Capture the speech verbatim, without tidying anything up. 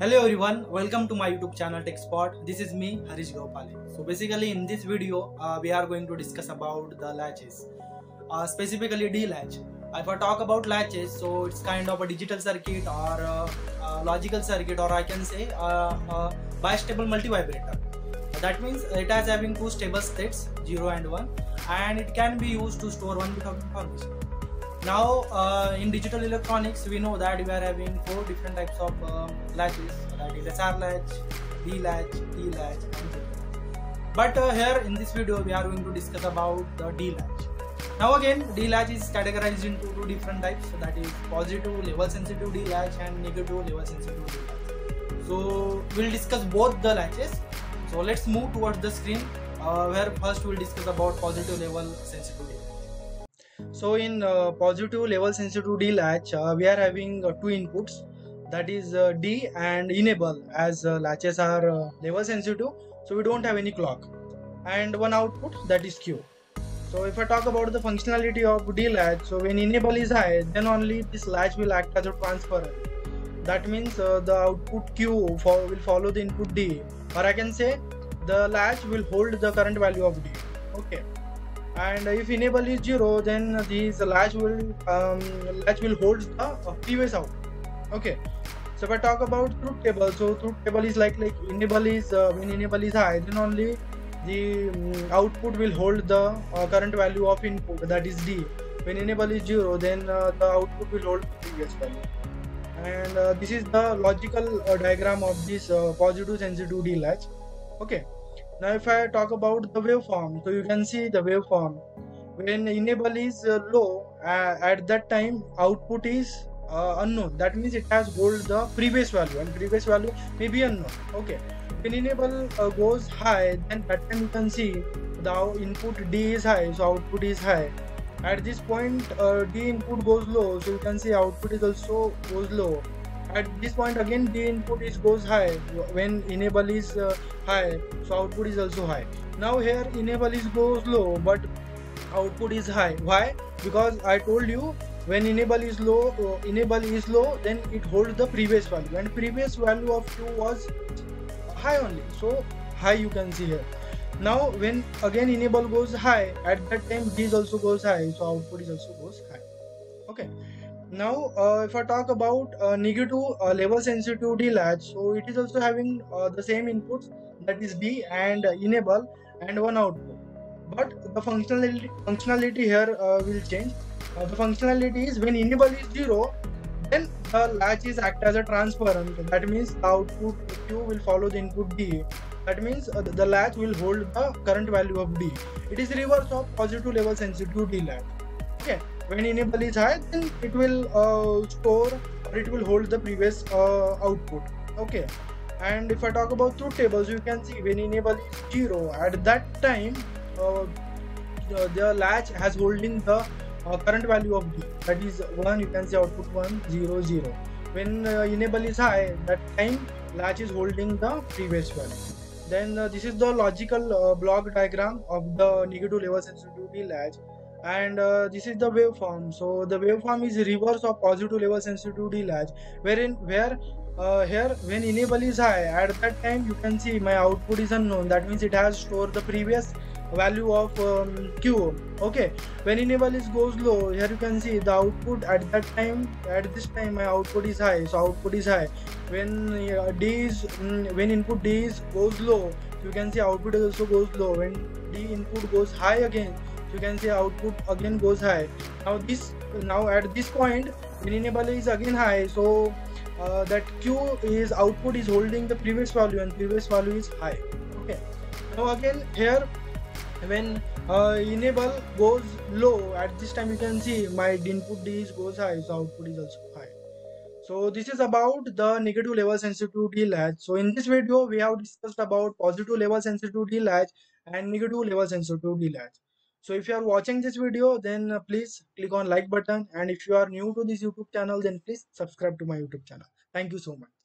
Hello everyone, welcome to my YouTube channel TechSpot. This is me, Harish Goupale. So basically in this video, uh, we are going to discuss about the latches, uh, specifically D-latch. If I talk about latches, so it's kind of a digital circuit or a, a logical circuit, or I can say a, a bistable multivibrator. That means it has having two stable states, zero and one, and it can be used to store one bit of information. Now uh, in digital electronics, we know that we are having four different types of uh, latches, that is S R latch, D latch, E latch, and Z latch. But uh, here in this video we are going to discuss about the D latch. Now again, D latch is categorized into two different types, so that is positive level sensitive D latch and negative level sensitive D latch. So we'll discuss both the latches. So let's move towards the screen, uh, where first we'll discuss about positive level sensitive D latch. So in uh, positive level sensitive D latch, uh, we are having uh, two inputs, that is uh, D and enable, as uh, latches are uh, level sensitive, so we don't have any clock, and one output, that is Q. So if I talk about the functionality of D latch, so when enable is high, then only this latch will act as a transferer. That means uh, the output Q for, will follow the input D, or I can say the latch will hold the current value of D. Okay. And if enable is zero, then this latch will um, latch will hold the uh, previous output. Okay. So if I talk about truth table, so truth table is like like enable is uh, when enable is high, then only the um, output will hold the uh, current value of input, that is D. When enable is zero, then uh, the output will hold the previous value. And uh, this is the logical uh, diagram of this uh, positive sensitive D latch. Okay. Now if I talk about the waveform, so you can see the waveform. When enable is uh, low, uh, at that time output is uh, unknown. That means it has hold the previous value, and previous value may be unknown. Okay. When enable uh, goes high, then that time you can see the input D is high, so output is high. At this point uh, D input goes low, so you can see output is also goes low. At this point again D input is goes high. When enable is uh, high, so output is also high. Now here enable is goes low but output is high. Why? Because I told you when enable is low, uh, enable is low, then it holds the previous value, and previous value of Q was high only, so high you can see here. Now when again enable goes high, at that time D also goes high, so output is also goes high. Okay. Now uh, if I talk about uh, negative uh, level sensitive D latch, so it is also having uh, the same inputs, that is D and uh, enable, and one output, but the functionality functionality here uh, will change. Uh, the functionality is when enable is zero, then the latch is act as a transferent. That means the output Q will follow the input D. That means uh, the latch will hold the current value of D. It is reverse of positive level sensitive D latch. Okay. When enable is high, then it will uh, store, or it will hold the previous uh, output. Okay. And if I talk about truth tables, you can see when enable is zero, at that time uh, the, the latch has holding the uh, current value of D, that is one, you can see output one zero zero. When uh, enable is high, that time latch is holding the previous value. Then uh, this is the logical uh, block diagram of the negative level sensitive D latch. And uh, this is the waveform. So the waveform is reverse of positive level sensitive D latch, wherein where uh, here when enable is high, at that time you can see my output is unknown. That means it has stored the previous value of um, Q. Okay. When enable is goes low, here you can see the output at that time. At this time my output is high, so output is high. When uh, D is mm, when input D is goes low, you can see output is also goes low. When D input goes high again, you can see output again goes high. Now this now at this point when enable is again high, so uh, that Q is output is holding the previous value, and previous value is high. Okay. Now again here when uh, enable goes low, at this time you can see my input D is goes high, so output is also high. So this is about the negative level sensitive D latch. So in this video we have discussed about positive level sensitive D latch and negative level sensitive D latch. So if you are watching this video, then please click on like button, and if you are new to this YouTube channel, then please subscribe to my YouTube channel. Thank you so much.